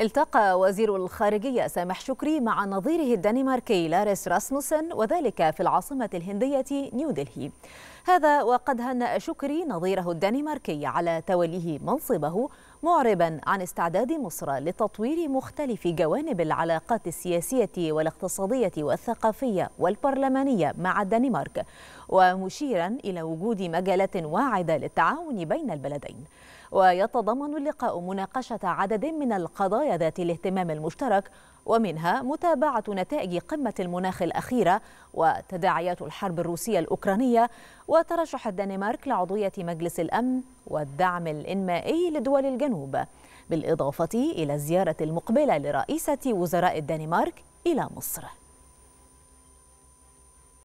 التقى وزير الخارجية سامح شكري مع نظيره الدنماركي لارس راسموسن، وذلك في العاصمة الهندية نيودلهي. هذا وقد هنأ شكري نظيره الدنماركي على توليه منصبه، معربا عن استعداد مصر لتطوير مختلف جوانب العلاقات السياسية والاقتصادية والثقافية والبرلمانية مع الدنمارك، ومشيرا إلى وجود مجالات واعدة للتعاون بين البلدين. ويتضمن اللقاء مناقشة عدد من القضايا ذات الاهتمام المشترك، ومنها متابعة نتائج قمة المناخ الأخيرة وتداعيات الحرب الروسية الأوكرانية، وترشح الدنمارك لعضوية مجلس الأمن والدعم الإنمائي لدول الجنوب، بالإضافة إلى الزيارة المقبلة لرئيسة وزراء الدنمارك إلى مصر.